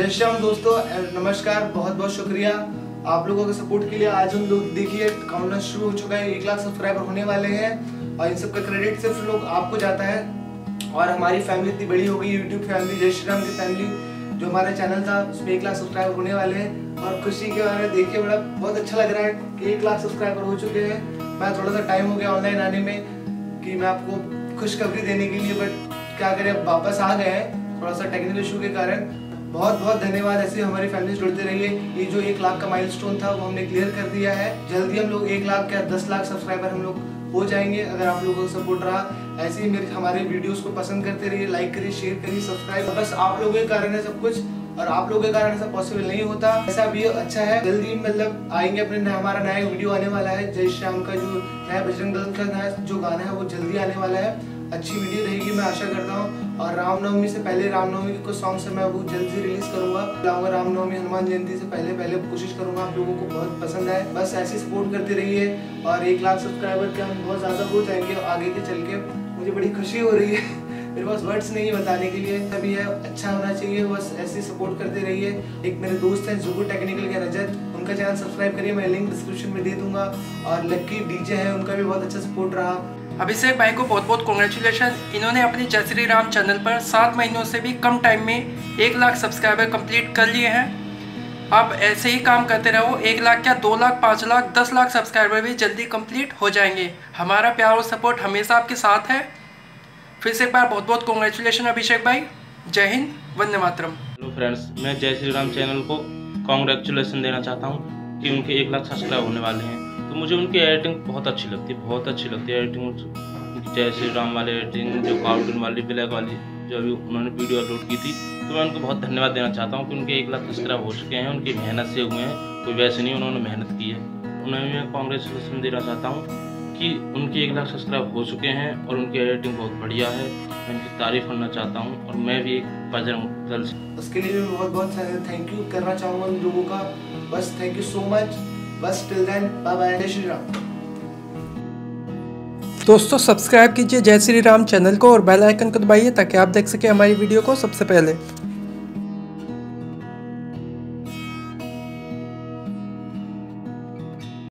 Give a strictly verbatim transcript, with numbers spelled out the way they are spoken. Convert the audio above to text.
जय श्री राम दोस्तों, नमस्कार। बहुत बहुत शुक्रिया आप लोगों के सपोर्ट के लिए। आज हम लोग देखिए काउंटडाउन शुरू हो चुका है, एक लाख सब्सक्राइबर होने वाले हैं और इन सब का क्रेडिट सिर्फ लोग आपको जाता है। और हमारी फैमिली इतनी बड़ी हो गई, यूट्यूब फैमिली, जय श्री राम की फैमिली, जो हमारा चैनल था उसमें एक लाख सब्सक्राइबर होने वाले हैं। और खुशी के बारे में देख के बड़ा बहुत अच्छा लग रहा है कि एक लाख सब्सक्राइबर हो चुके हैं। मैं थोड़ा सा टाइम हो गया ऑनलाइन आने में कि मैं आपको खुशखबरी देने के लिए, बट क्या करें, अब वापस आ गए हैं थोड़ा सा टेक्निकल इशू के कारण। बहुत बहुत धन्यवाद, ऐसे हमारी फैमिली से जुड़ते रहिए। ये जो एक लाख का माइलस्टोन था वो हमने क्लियर कर दिया है। जल्दी हम लोग एक लाख या दस लाख सब्सक्राइबर हम लोग हो जाएंगे अगर आप लोगों का सपोर्ट रहा। ऐसे ही मेरे हमारे वीडियोस को पसंद करते रहिए, लाइक करिए, शेयर करिए, सब्सक्राइब। बस आप लोगों के कारण है सब कुछ, और आप लोगों के कारण ऐसा पॉसिबल नहीं होता। ऐसा भी अच्छा है, जल्दी मतलब आएंगे अपने, हमारा नया वीडियो आने वाला है जय श्री राम का, जो नया बजरंग दल का नया जो गाना है वो जल्दी आने वाला है। अच्छी वीडियो रहेगी मैं आशा करता हूँ। और रामनवमी से पहले रामनवमी के कुछ सॉन्ग्स हैं, मैं वो जल्दी रिलीज करूँगा लाऊंगा। रामनवमी हनुमान जयंती से पहले पहले कोशिश करूँगा, आप लोगों को बहुत पसंद आए। बस ऐसे सपोर्ट करते रहिए और एक लाख सब्सक्राइबर के हम बहुत ज़्यादा हो जाएंगे आगे के चल के। मुझे बड़ी खुशी हो रही है, मेरे पास वर्ड्स नहीं बताने के लिए। तभी है अच्छा होना चाहिए, बस ऐसे सपोर्ट करते रहिए। एक मेरे दोस्त हैं जुबोर टेक्निकल के, रजत, उनका चैनल सब्सक्राइब करिए, मैं लिंक डिस्क्रिप्शन में दे दूँगा। और लक्की डीजे है, उनका भी बहुत अच्छा सपोर्ट रहा। अभिषेक भाई को बहुत बहुत कॉन्ग्रेचुलेशन, इन्होंने अपने जय श्री राम चैनल पर सात महीनों से भी कम टाइम में एक लाख सब्सक्राइबर कंप्लीट कर लिए हैं। आप ऐसे ही काम करते रहो, एक लाख या दो लाख पाँच लाख दस लाख सब्सक्राइबर भी जल्दी कंप्लीट हो जाएंगे। हमारा प्यार और सपोर्ट हमेशा आपके साथ है। फिर से एक बार बहुत बहुत कॉन्ग्रेचुलेशन अभिषेक भाई, जय हिंद, वंदे मातरम। हेलो फ्रेंड्स, मैं जय श्री राम चैनल को कॉन्ग्रेचुलेसन देना चाहता हूँ कि उनके एक लाख सब्सक्राइब होने वाले हैं। तो मुझे उनकी एडिटिंग बहुत अच्छी लगती है, बहुत अच्छी लगती है एडिटिंग, जय श्री राम वाली एडिटिंग, जो कार्टून वाली, ब्लैक वाली, जो अभी उन्होंने वीडियो अपलोड की थी। तो मैं उनको बहुत धन्यवाद देना चाहता हूँ कि उनके एक लाख सब्सक्राइब हो चुके हैं, उनकी मेहनत से हुए हैं, कोई वैसे नहीं, उन्होंने मेहनत की है। उन्हें मैं कॉन्ग्रेचुलेसन देना चाहता हूँ कि उनके एक लाख सब्सक्राइब हो चुके हैं और उनकी एडिटिंग बहुत बढ़िया है। मैं उनकी तारीफ करना चाहता हूँ और मैं भी एक बजरंग दल से, उसके लिए मैं बहुत बहुत थैंक यू करना चाहूँगा उन लोगों का। बस थैंक यू सो मच, बस टिल देन, बाय बाय, जय श्री राम। दोस्तों सब्सक्राइब कीजिए जय श्री राम चैनल को और बेल आइकन को दबाइए ताकि आप देख सकें हमारी वीडियो को सबसे पहले।